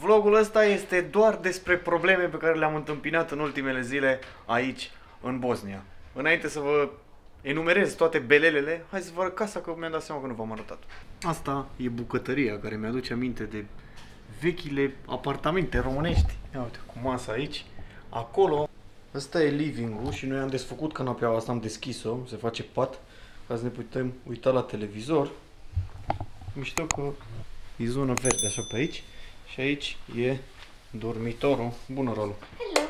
Vlogul ăsta este doar despre probleme pe care le-am întâmpinat în ultimele zile aici, în Bosnia. Înainte să vă enumerez toate belelele, hai să vă arăt casa, că mi-am dat seama că nu v-am arătat. Asta e bucătăria care mi-aduce aminte de vechile apartamente românești. Ia uite, cu masa aici, acolo. Asta e living-ul și noi am desfăcut canapeaua asta, am deschis-o, se face pat, ca să ne putem uita la televizor. Mișto că e zonă verde așa pe aici. Și aici e dormitorul. Bună, Ralu! Hello!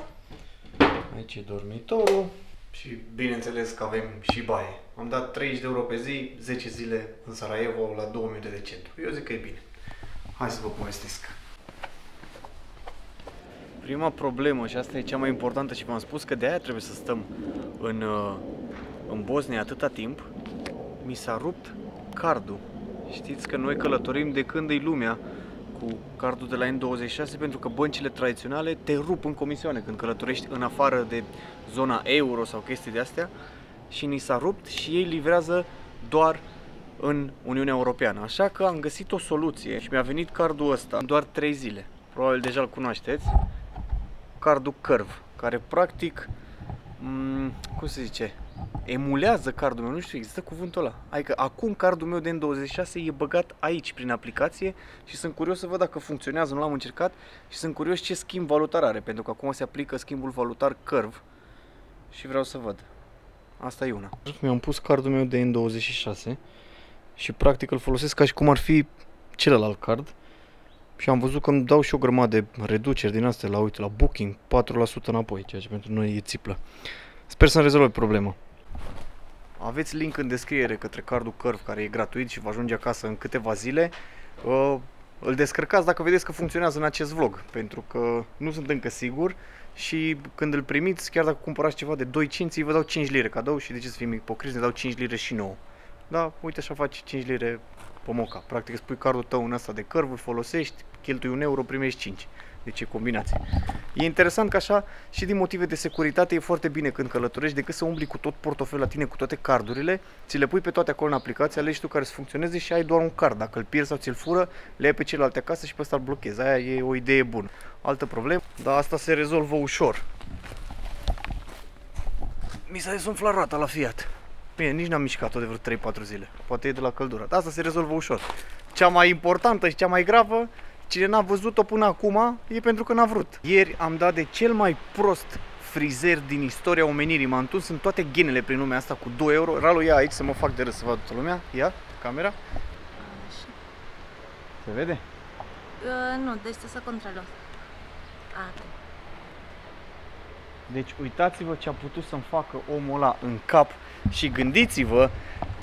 Aici e dormitorul. Și bineînțeles că avem și baie. Am dat 30 de euro pe zi, 10 zile în Sarajevo la 2000 de centru. Eu zic că e bine. Hai să vă povestesc. Prima problemă, și asta e cea mai importantă și v-am spus că de aia trebuie să stăm în Bosnia atâta timp, mi s-a rupt cardul. Știți că noi călătorim de când e lumea cu cardul de la N26 pentru că băncile tradiționale te rup în comisioane când călătorești în afară de zona euro sau chestii de astea și ni s-a rupt și ei livrează doar în Uniunea Europeană. Așa că am găsit o soluție și mi-a venit cardul ăsta în doar 3 zile. Probabil deja îl cunoașteți. Cardul Curve, care practic, cum se zice, emulează cardul meu, nu știu, există cuvântul ăla. Adică acum cardul meu de N26 e băgat aici prin aplicație și sunt curios să văd dacă funcționează, nu l-am încercat și sunt curios ce schimb valutar are, pentru că acum se aplică schimbul valutar Curve și vreau să văd. Asta e una. Mi-am pus cardul meu de N26 și practic îl folosesc ca și cum ar fi celălalt card și am văzut că îmi dau și o grămadă de reduceri din astea la, uite, la Booking, 4% înapoi, ceea ce pentru noi e țiplă. Sper să-mi rezolv problema. Aveți link în descriere către cardul Curve, care e gratuit și vă ajunge acasă în câteva zile. Îl descărcați dacă vedeți că funcționează în acest vlog, pentru că nu sunt încă sigur și când îl primiți, chiar dacă cumpărați ceva de 2 cinți, vă dau 5 lire cadou și de ce să fim ipocriți, ne dau 5 lire și nouă. Da, uite așa faci 5 lire pe moca. Practic îți pui cardul tău în asta de Curve, îl folosești, cheltui 1 euro, primești 5. Deci e combinație. E interesant că așa și din motive de securitate e foarte bine când călătorești, decât să umbli cu tot portofelul la tine, cu toate cardurile, ți le pui pe toate acolo în aplicație, alegi tu care să funcționeze și ai doar un card. Dacă îl pierzi sau ți-l fură, le ai pe celelalte acasă și pe ăsta îl blochezi. Aia e o idee bună. Altă problemă, dar asta se rezolvă ușor. Mi s-a desumflat roata la Fiat. Bine, nici n-am mișcat-o de vreo 3-4 zile. Poate e de la căldură. Dar asta se rezolvă ușor. Cea mai importantă și cea mai gravă, cine n-a văzut-o până acum, e pentru că n-a vrut. Ieri am dat de cel mai prost frizer din istoria omenirii. M-am întors în toate ghenele prin lumea asta cu 2 euro. Ralu, ia aici să mă fac de râs, să vadă toată lumea. Ia, camera. Așa. Se vede? Nu, deci trebuie să controlăm. Deci uitați-vă ce a putut să-mi facă omul ăla în cap și gândiți-vă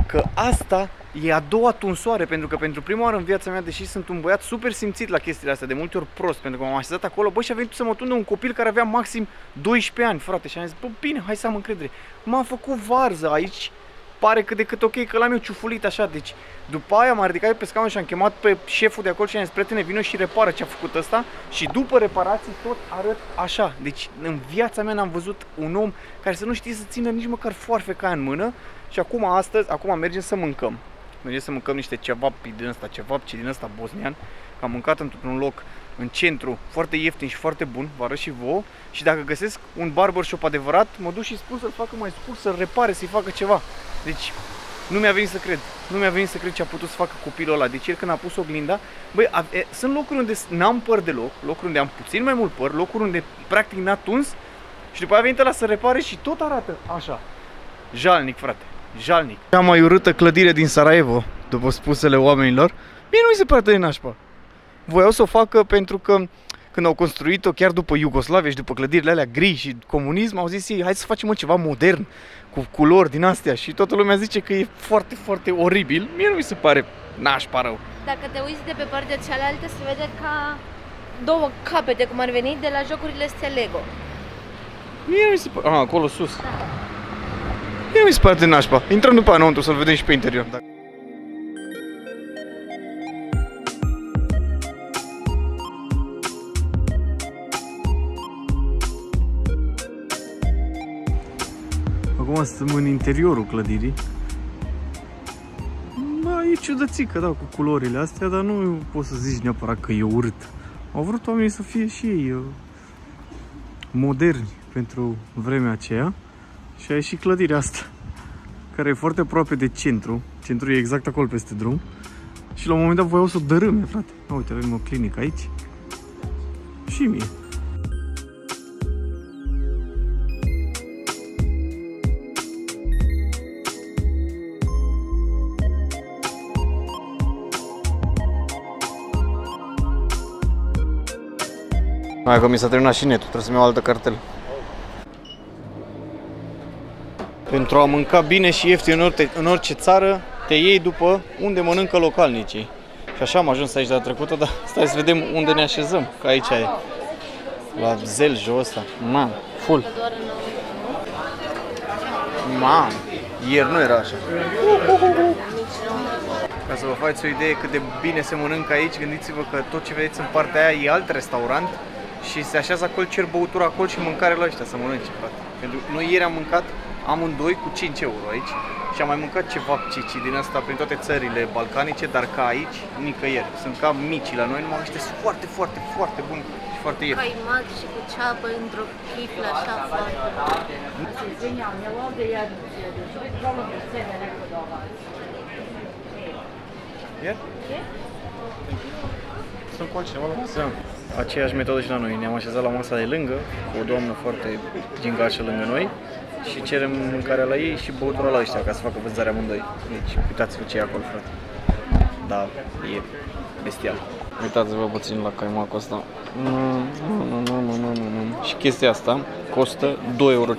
că asta e a doua tunsoare, pentru că pentru prima oară în viața mea, deși sunt un băiat super simțit la chestiile astea, de multe ori prost, pentru că m-am așezat acolo, bă, și a venit să mă tunde un copil care avea maxim 12 ani, frate, și am zis, bă, bine, hai să am încredere. M-am făcut varză aici, pare cât de cât ok, că l-am eu ciufulit așa, deci după aia m-am ridicat eu pe scaun și am chemat pe șeful de acolo și am zis, prietene, vină și repară ce a făcut ăsta și după reparații tot arăt așa. Deci în viața mea n-am văzut un om care să nu știe să țină nici măcar foarfeca în mână și acum astăzi, acum mergem să mâncăm. Mergem să mâncăm niște cevapi din ăsta, cevapci din ăsta bosnian, că am mâncat într-un loc în centru, foarte ieftin și foarte bun, vă arăt și vouă. Și dacă găsesc un barbershop adevărat, mă duc și spun să-l facă mai scurt, să-l repare, să-i facă ceva. Deci nu mi-a venit să cred, nu mi-a venit să cred ce a putut să facă copilul ăla. Deci el când a pus oglinda, băi, sunt locuri unde n-am păr deloc, locuri unde am puțin mai mult păr, locuri unde practic n-a tuns și după aia a venit ăla să repare și tot arată așa. Jalnic, frate, jalnic. Cea mai urâtă clădire din Sarajevo, după spusele oamenilor, mie nu mi se pare de nașpa. Voiau să o facă pentru că când au construit-o chiar după Iugoslavia și după clădirile alea gri și comunism, au zis ei, hai să facem ceva modern, cu culori din astea și toată lumea zice că e foarte, foarte oribil. Mie nu mi se pare nașpa rău. Dacă te uiți de pe partea cealaltă, se vede ca două capete, cum ar veni, de la jocurile astea Lego. Mie nu mi se pare... Ah, acolo sus. Da. Mie nu mi se pare de nașpa. Intrăm după înăuntru să-l vedem și pe interior. Dacă... Acum suntem în interiorul clădirii. Bă, e ciudățică, da, cu culorile astea, dar nu poți să zici neapărat că e urât. Au vrut oamenii să fie și ei moderni pentru vremea aceea și a ieșit clădirea asta, care e foarte aproape de centru. Centrul e exact acolo peste drum și la un moment dat voiau să o dărâme, frate. Uite, avem o clinică aici și mie. Mai că mi s-a terminat și netul, trebuie să-mi iau altă cartelă. Pentru a mânca bine și ieftin în orice țară, te iei după unde mănâncă localnicii. Și așa am ajuns aici de la trecută, dar stai să vedem unde ne așezăm, că aici e. La Zeljul ăsta. Man, full. Man, ieri nu era așa. Ca să vă faceți o idee cât de bine se mănâncă aici, gândiți-vă că tot ce vedeți în partea aia e alt restaurant și se așează acolo, cer băutură acolo și mâncare la ăștia să mănânce, frate. Pentru că noi ieri am mâncat amândoi cu 5 euro aici și am mai mâncat ceva cici din asta prin toate țările balcanice, dar ca aici, nicăieri. Sunt ca micii la noi, numai ăștia sunt foarte, foarte, foarte buni și foarte ieri. Caimac și cu ceapă într-o chiflă așa foarte. Sunt cu altcineva la masă. Aceeași metodă și la noi. Ne-am așezat la masa de lângă, cu o doamnă foarte gingașă lângă noi și cerem mâncarea la ei și băutura la ăștia, ca să facă vânzarea amândoi. Deci, uitați-vă ce e acolo, frate. Da, e bestial. Uitați-vă puțin la caimacul ăsta. Și chestia asta costă 2,50 euro.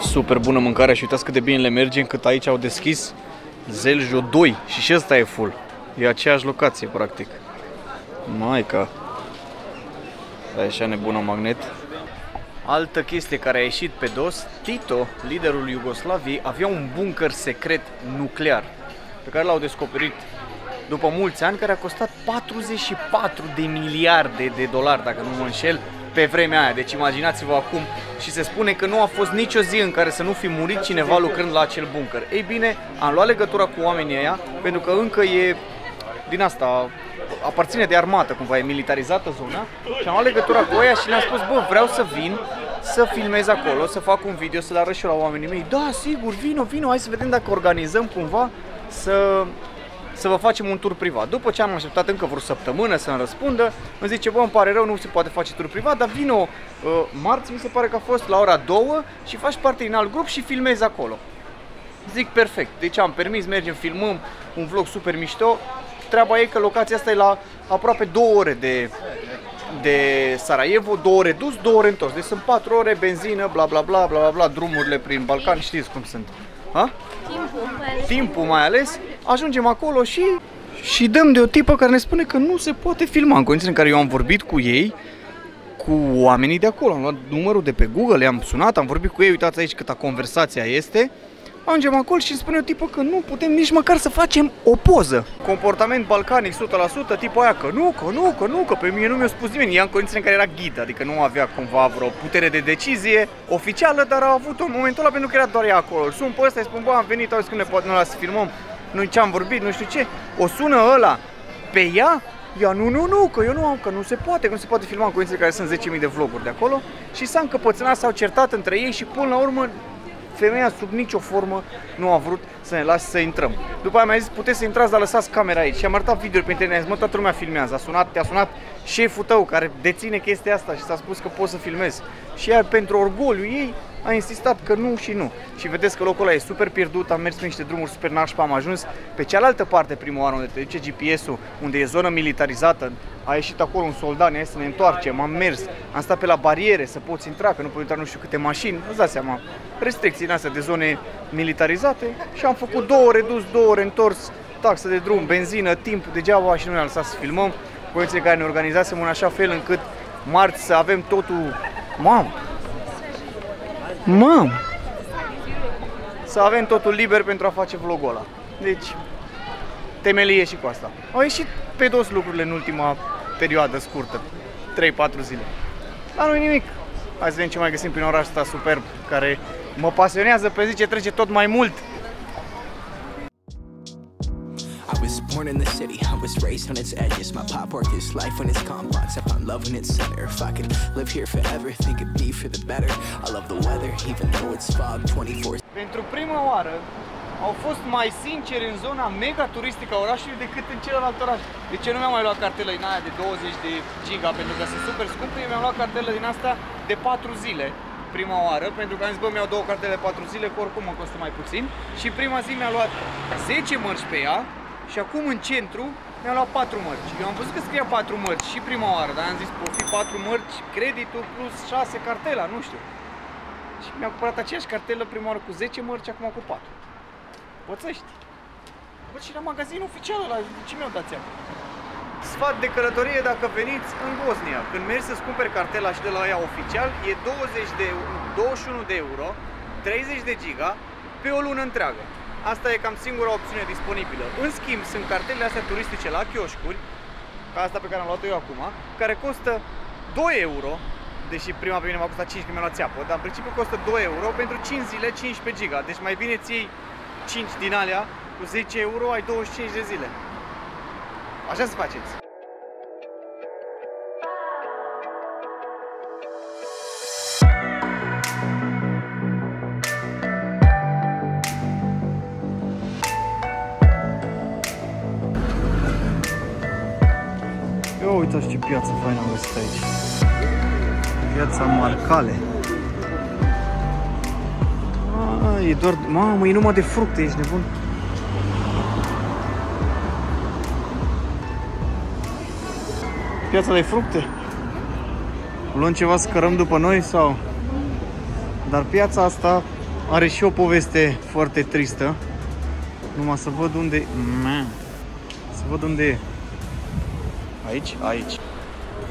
Super bună mâncarea și uitați cât de bine le merge, încât aici au deschis Zeljul 2 și ăsta e full. E aceeași locație, practic. Maica! Da, e așa nebună magnet. Altă chestie care a ieșit pe dos, Tito, liderul Iugoslaviei, avea un bunker secret nuclear, pe care l-au descoperit după mulți ani, care a costat 44 de miliarde de dolari, dacă nu mă înșel, pe vremea aia. Deci imaginați-vă acum. Și se spune că nu a fost nicio zi în care să nu fi murit cineva lucrând la acel bunker. Ei bine, am luat legătura cu oamenii aia, pentru că încă e din asta, aparține de armată cumva, e militarizată zona. Și am luat legătura cu aia și le-am spus, bă, vreau să vin să filmez acolo, să fac un video, să-l arăt și la oamenii mei. Da, sigur, vino, vino, hai să vedem dacă organizăm cumva să vă facem un tur privat. După ce am așteptat încă vreo săptămână să-mi răspundă, îmi zice, bă, îmi pare rău, nu se poate face tur privat, dar vino marți, mi se pare că a fost la ora 2 și faci parte din alt grup și filmezi acolo. Zic, perfect, deci am permis, mergem, filmăm un vlog super mișto. Treaba e că locația asta e la aproape 2 ore de Sarajevo, 2 ore dus, 2 ore întors. Deci sunt 4 ore, benzină, bla bla bla, bla bla bla, drumurile prin Balcan, știți cum sunt. Ha? Timpul mai ales. Ajungem acolo și dăm de o tipă care ne spune că nu se poate filma. În condițiile în care eu am vorbit cu ei, cu oamenii de acolo, am luat numărul de pe Google, i-am sunat, am vorbit cu ei, uitați aici câta conversația este. Ajungem acolo și îmi spune o tipă că nu putem nici măcar să facem o poză. Comportament balcanic 100%, tipul aia că nu, pe mine nu mi-a spus nimeni. Ea în condițiile în care era ghid, adică nu avea cumva vreo putere de decizie oficială, dar a avut-o în momentul ăla pentru că era doar ea acolo. Îl sun pe ăsta, îi spun, bă, am venit, auzi, când ne poate noi să filmăm. Noi ce-am vorbit, nu știu ce, o sună ăla pe ea, nu, că eu nu am, că nu se poate, că nu se poate filma în condițiile care sunt 10.000 de vloguri de acolo. Și s-a încăpățânat, s-au certat între ei și până la urmă femeia sub nicio formă nu a vrut să ne lase să intrăm. După aia mi-a zis, puteți să intrați, dar lăsați camera aici. Și am arătat video-uri pe internet, mă, toată lumea filmează, te-a sunat șeful tău care deține chestia asta și s-a spus că poți să filmezi. Și ea, pentru orgoliu ei, a insistat că nu și nu. Și vedeți că locul ăla e super pierdut, am mers pe niște drumuri super nașpa, am ajuns pe cealaltă parte primul an unde te duce GPS-ul, unde e zonă militarizată, a ieșit acolo un soldat, ne-a zis să ne întoarcem, am mers, am stat pe la bariere să poți intra, că nu pot intra nu știu câte mașini, îți dați seama, restricții în astea de zone militarizate și am făcut 2 ore dus, 2 ore întors, taxă de drum, benzină, timp degeaba și nu ne-a lăsat să filmăm, condiții care ne organizasem în așa fel încât marți să avem totul, să avem totul liber pentru a face vlogul ăla. Deci, temelie și cu asta. Au ieșit pe dos lucrurile în ultima perioadă scurtă, 3-4 zile. Dar nu-i nimic. Hai să vedem ce mai găsim prin orașul ăsta superb, care mă pasionează pe zi ce trece tot mai mult. In the city, I was raised on its edges. My pop worked his life on its complex. I found love in its center. If I could live here forever, think it'd be for the better. I love the weather, even though it's fog 24. Pentru prima oară au fost mai sinceri în zona mega turistică a orașului decât în celălalt oraș. De ce nu mi-am mai luat cartelă din aia de 20 de giga, pentru că sunt super scumpe. Eu mi-am luat cartelă din asta de 4 zile prima oară, pentru că am zis, bă, mi-au două cartele de 4 zile, că oricum mă costă mai puțin. Și prima zi mi-a luat 10 mărci pe ea. Și acum în centru mi-am luat 4 mărci. Eu am văzut că scria 4 mărci și prima oară, dar am zis pot fi 4 mărci, creditul plus 6 cartela, nu știu. Și mi-am cumpărat aceeași cartelă prima oară cu 10 mărci, acum cu 4. Pățești. Bă, și la magazinul oficial ăla, ce mi-au dat seama? Sfat de călătorie dacă veniți în Bosnia. Când mergi să-ți cumperi cartela și de la ea oficial, e 21 de euro, 30 de giga, pe o lună întreagă. Asta e cam singura opțiune disponibilă. În schimb, sunt cartelele astea turistice la chioșcuri, ca asta pe care am luat-o eu acum, care costă 2 euro, deși prima pe mine m-a costat 5 că mi-a luat țeapă, dar în principiu costă 2 euro pentru 5 zile, 15 giga. Deci mai bine ții 5 din alea, cu 10 euro ai 25 de zile. Așa să faceți. Uitați ce piață faină am găsit aici. Piața Marcale. Ah, e doar... Mamă, e numai de fructe, ești nebun. Piața de fructe? Luăm ceva să cărăm după noi sau... Dar piața asta are și o poveste foarte tristă. Numai să văd unde... Să văd unde e.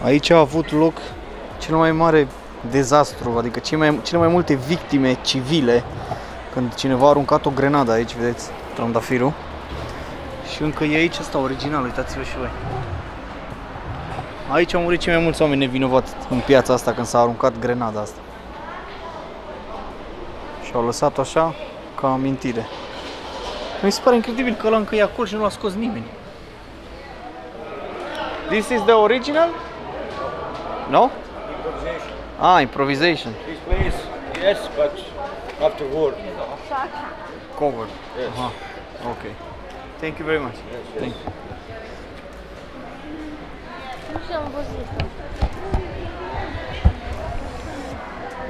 Aici a avut loc cel mai mare dezastru, adică cele mai multe victime civile, când cineva a aruncat o grenadă aici, vedeți, trandafirul. Și încă e aici asta original, uitați-vă și voi. Aici au murit cei mai mulți oameni nevinovați în piața asta când s-a aruncat grenada asta. Și au lăsat-o așa ca amintire. Mi se pare incredibil că ăla încă e acolo și nu l-a scos nimeni. This is the original? No? Improvisation. Ah, improvisation. This place, yes, but afterward. Covered. Yes. Uh-huh. Okay. Thank you very much. Yes, yes. Thank you.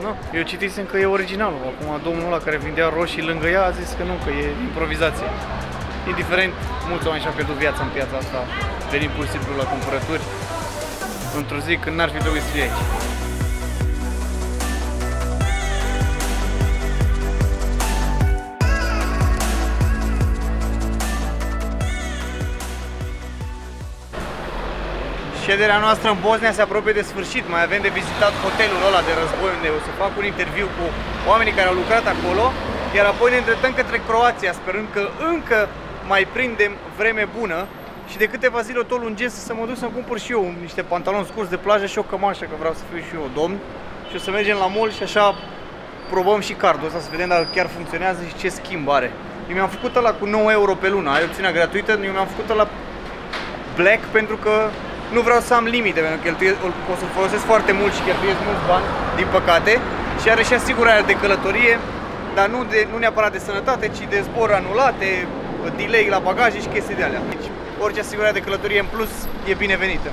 No, eu citisem că e originalul. Acum domnul ăla care vindea roșii lângă ea a zis că nu, că e improvizație. Indiferent, mulți oameni și-au pierdut viața în piața asta, venind pur și simplu la cumpărături, într-o zi când n-ar fi trebuit să fie aici. Șederea noastră în Bosnia se apropie de sfârșit, mai avem de vizitat hotelul ăla de război, unde o să fac un interviu cu oamenii care au lucrat acolo, iar apoi ne îndreptăm către Croația, sperând că încă mai prindem vreme bună. Și de câteva zile o tot lungesc să mă duc să-mi cumpăr și eu niște pantaloni scurți de plajă și o cămașă, că vreau să fiu și eu domn. Și o să mergem la mall și așa probăm și cardul ăsta, să vedem dacă chiar funcționează și ce schimb are. Eu mi-am făcut ăla cu 9 euro pe lună, ai opțiunea gratuită, eu mi-am făcut ăla black pentru că nu vreau să am limite, pentru că o să-l folosesc foarte mult și cheltuiesc mulți bani, din păcate. Și are și asigurarea de călătorie, dar nu neapărat de sănătate, ci de zboruri anulate, delay la bagaje și chestii de alea. Deci, orice asigurare de călătorie în plus e binevenită.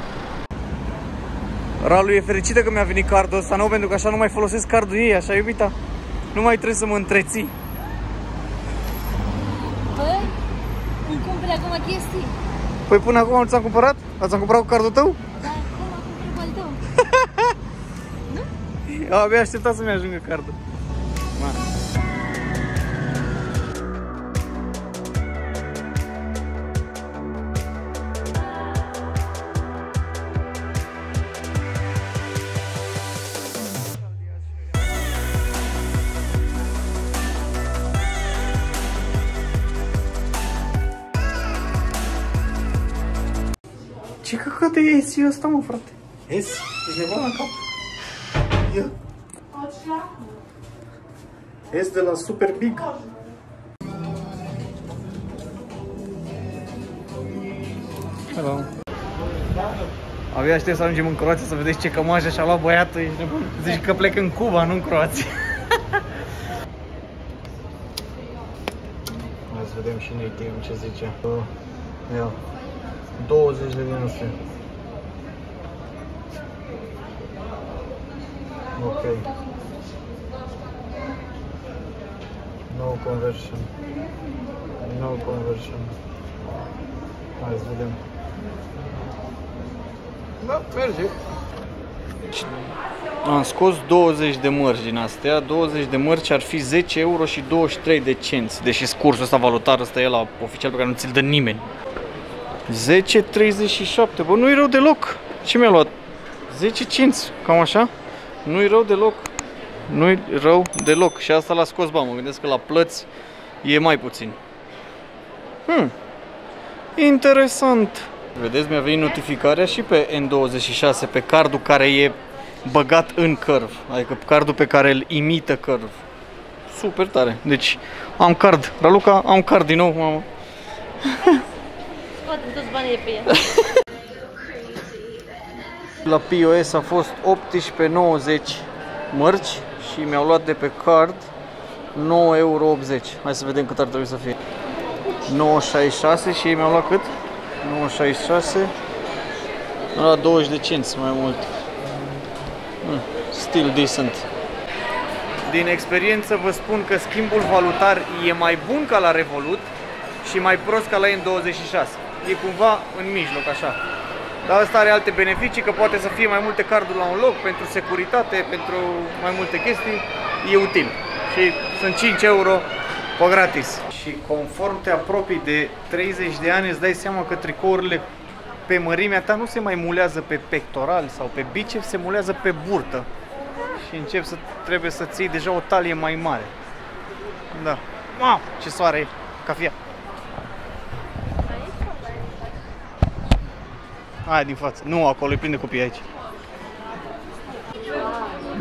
Ralu e fericită că mi-a venit cardul ăsta nou, pentru că așa nu mai folosesc cardul ei, așa, iubita? Nu mai trebuie să mă întreții. Băi, îmi cumperi acum chestii? Păi până acum nu ți-am cumpărat? L-am cumpărat cu cardul tău? Da, acum am cumpărat cu al tău. Nu? Abia așteptat să-mi ajungă cardul. Man. Ce căcate e AC-ul ăsta, mă, frate? AC? Ești nebun la cap? Ia? S de la Super Big. Hello. Abia aștept să ajungem în Croația să vedeți ce cămașă și-a luat băiatul. Ești nebun? Zici că plec în Cuba, nu în Croația. Hai să vedem și noi timp ce zice. Ia. 20 de minute. Ok. No conversion. No conversion. Hai să vedem. Da, merge. Am scos 20 de mărci din astea. 20 de mărci ar fi 10 euro și 23 de cenți. Deși cursul ăsta valutar, ăsta e la oficial pe care nu ți-l dă nimeni. 10,37. Bă, nu-i rău deloc. Ce mi-a luat? 10 cenți, cam așa. Nu-i rău deloc. Nu-i rău deloc. Și asta l-a scos, bă, mă gândesc că la plăți e mai puțin. Interesant. Vedeți, mi-a venit notificarea și pe N26, pe cardul care e băgat în Curve, adică cardul pe care îl imită Curve. Super tare. Deci am card. Raluca, am card din nou, mamă. Scoatem toți banii de pe el. La POS a fost 18,90 mărci și mi-au luat de pe card 9,80 euro. Hai să vedem cât ar trebui să fie. 9,66 și ei mi-au luat cât? 9,66. Mi-au luat 20 de cenți mai mult. Still decent. Din experiență vă spun că schimbul valutar e mai bun ca la Revolut și mai prost ca la N26. E cumva în mijloc așa. Dar asta are alte beneficii, că poate să fie mai multe carduri la un loc, pentru securitate, pentru mai multe chestii. E util. Și sunt 5 euro pe gratis. Și conform te apropii de 30 de ani, îți dai seama că tricourile pe mărimea ta nu se mai mulează pe pectoral sau pe biceps, se mulează pe burtă. Și începi să trebuie să ții deja o talie mai mare. Da. Wow, ce soare e, ca Fiat. Aia din față. Nu, acolo e plin de copii aici.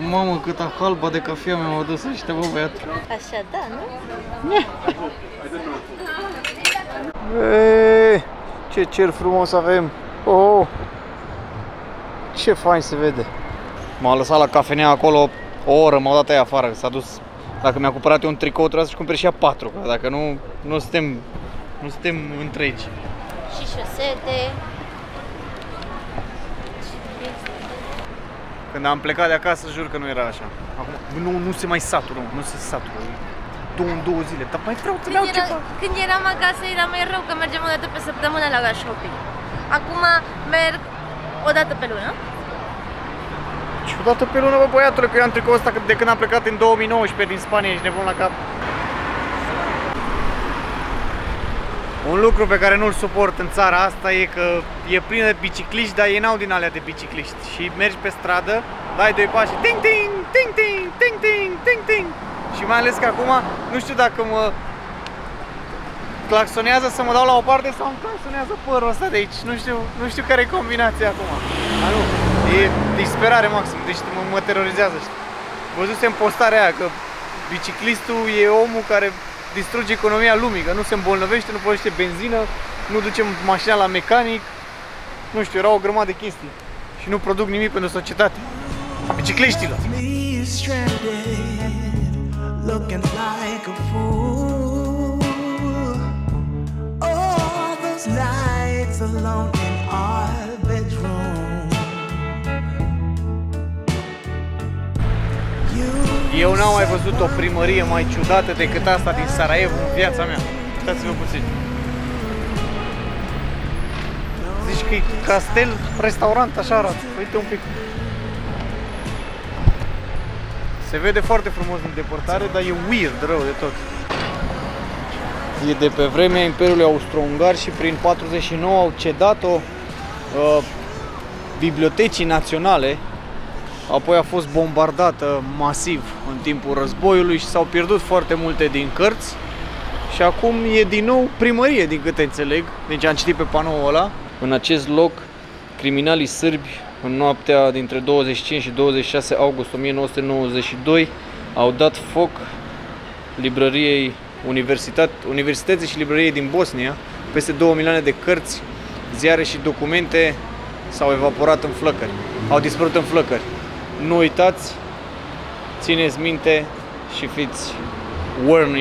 Mamă, câtă halba de cafea mi-am adus ăștia, bă, băiatul. Așa, da, nu? Eee, ce cer frumos avem! Oh, ce fain se vede! M-a lăsat la cafenea acolo o oră, m-au dat aia afară, s-a dus. Dacă mi-a cumpărat eu un tricou, trebuia să-și cumpere și ea 4, că dacă nu, nu suntem întregi. Și șosete. Când am plecat de acasă, jur că nu era așa. Acum, nu se mai satură, nu se satură. Două zile, dar mai vreau să iau ceva. Când eram acasă era mai rău, că mergem o dată pe săptămână la shopping. Acum merg o dată pe lună. Și o dată pe lună, bă, băiatule, că eu am tricoul ăsta de când am plecat în 2019 din Spania, ești nebun la cap. Un lucru pe care nu-l suport în țara asta e că e plin de bicicliști, dar ei n-au din alea de bicicliști. Și mergi pe stradă, dai doi pași, ting, ting, ting, ting, ting, ting, ting, ting. Și mai ales că acum, nu știu dacă mă claxonează să mă dau la o parte sau îmi claxonează părul ăsta de aici. Nu știu care e combinația acum. Dar nu, e disperare maxim, deci mă terorizează. Văzusem postarea aia că biciclistul e omul care distruge economia lumii, că nu se îmbolnăvește, nu plătește benzină, nu ducem mașina la mecanic, nu știu, erau o grămadă de chestii și nu produc nimic pentru societate. Bicicliștilor! Eu n-am mai văzut o primărie mai ciudată decât asta din Sarajevo în viața mea. Uitați-vă puțin. Zici că e castel, restaurant, așa arată. Uite un pic. Se vede foarte frumos în depărtare, dar e weird rău de tot. E de pe vremea Imperiului Austro-Ungar și prin 49 au cedat-o Bibliotecii Naționale. Apoi a fost bombardată masiv în timpul războiului și s-au pierdut foarte multe din cărți. Și acum e din nou primărie, din câte înțeleg, deci am citit pe panoul ăla. În acest loc, criminalii sârbi În noaptea dintre 25 și 26 august 1992 au dat foc librăriei Universității și librăriei din Bosnia. Peste 2 milioane de cărți, ziare și documente s-au evaporat în flăcări, au dispărut în flăcări. Nu uitați, țineți minte și fiți warn,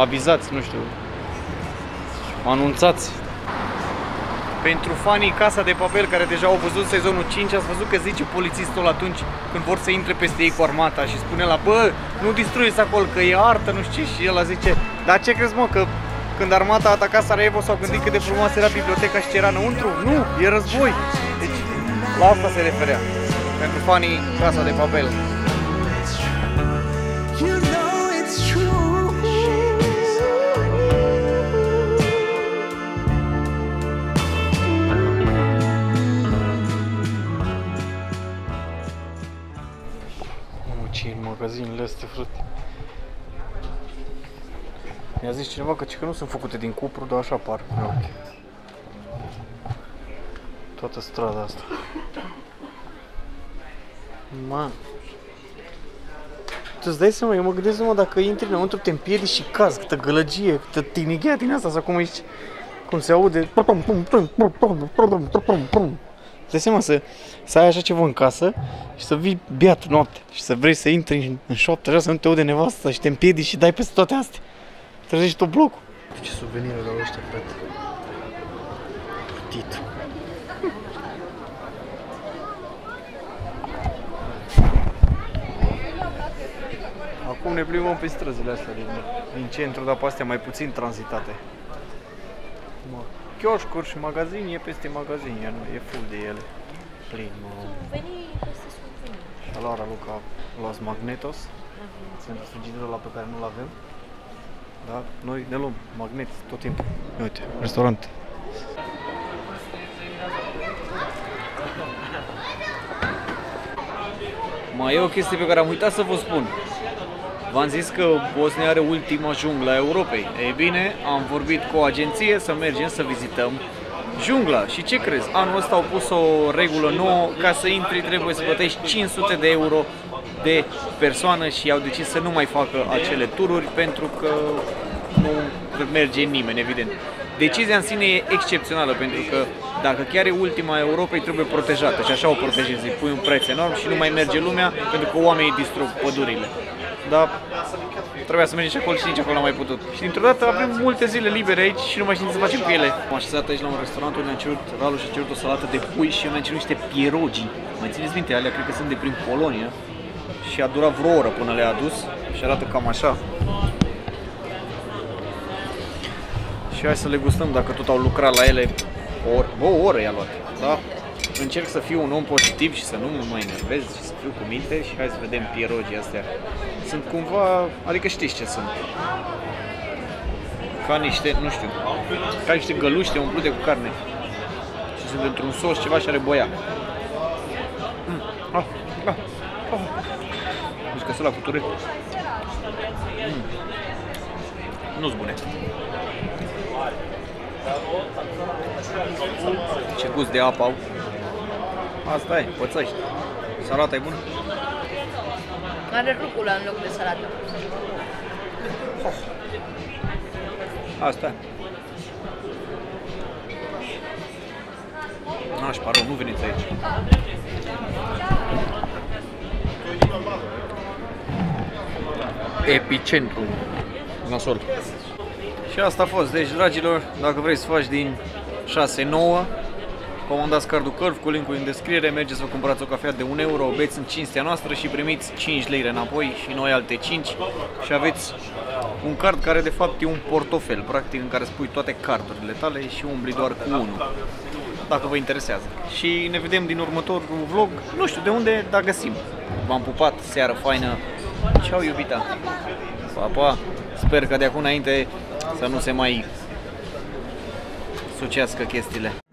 avizați, nu știu, anunțați. Pentru fanii Casa de Papel, care deja au văzut sezonul 5, ați văzut că zice polițistul atunci când vor să intre peste ei cu armata și spune la bă, nu distrugeți acolo că e artă, nu știu ce, și el zice, dar ce crezi mă, că când armata a atacat Sarajevo s-au gândit cât de frumoasă era biblioteca și ce era înăuntru? Nu, e război! Deci, la asta se referea, pentru fanii Casa de Papel. Magazinile astea, frate. Mi-a zis cineva că nu sunt făcute din cupru, dar așa par. Okay. Toată strada asta. Man. Tu îți dai seama, eu mă gândesc numai dacă intri înăuntru, te împiedici și cazi, câtă gălăgie, câtă tinighea din asta, sau cum aici, cum se aude. Îți dai seama să ai așa ceva în casă și să vii beat noapte și să vrei să intri în șoaptă așa, să nu te aude nevasta și te împiedici și dai peste toate astea. Trezești tot blocul. Ce suveniruri au ăștia, frate. Tito. Acum ne plimbăm pe străzile astea din centru, dar pe astea mai puțin tranzitate. Chioșcuri și magazin, e peste magazin, e full de ele, plin, mă. Subvenii peste subvenii. Și ala Raluca a luat magnetos, sunt sugitul ăla pe care nu-l avem, dar noi ne luăm magnet tot timpul. Uite, restaurant. Mai e o chestie pe care am uitat să vă spun. V-am zis că Bosnia are ultima junglă a Europei. Ei bine, am vorbit cu o agenție să mergem să vizităm jungla. Și ce crezi? Anul ăsta au pus o regulă nouă, ca să intri trebuie să plătești 500 de euro de persoană și au decis să nu mai facă acele tururi pentru că nu merge nimeni, evident. Decizia în sine e excepțională pentru că dacă chiar e ultima Europei, trebuie protejată și așa o protejezi. Îi pui un preț enorm și nu mai merge lumea pentru că oamenii distrug pădurile. Dar trebuia să mergem și acolo și nici acolo n-am mai putut. Și dintr-o dată avem multe zile libere aici și nu mai știm ce să facem cu ele. M-am așezat aici la un restaurant unde am cerut, Ralu și-a cerut o salată de pui și eu mi-am cerut niște pierogi. Mai țineți minte, alea cred că sunt de prin Polonia. Și a durat vreo oră până le-a adus și arată cam așa. Și hai să le gustăm dacă tot au lucrat la ele. O oră i-a luat. Da? Încerc să fiu un om pozitiv și să nu mă mai enervez și să fiu cu minte și hai să vedem pierogii astea. Sunt cumva, adică știți ce sunt. Ca niște, nu știu, ca niște găluște umplute cu carne. Și sunt într-un sos ceva și are boia. Nu știu că sunt la cutură. Nu-s bune. Ce gust de apă au. Asta e, pățăști. Salata e bună? Are rucula în loc de salată. Oh. Asta e. Aș pare, nu veniți aici. Epicentru. Nasol. Și asta a fost. Deci, dragilor, dacă vrei să faci din 6-9, comandați cardul Curve cu linkul în descriere, mergeți să vă cumpărați o cafea de 1 euro, o beți în cinstea noastră și primiți 5 lire înapoi și noi alte 5 și aveți un card care de fapt e un portofel, practic, în care spui toate cardurile tale și umbli doar cu unul, dacă vă interesează. Și ne vedem din următorul vlog, nu știu de unde, dar găsim. V-am pupat, seară faină, ceau iubita, pa, pa, sper că de acum înainte să nu se mai sucească chestiile.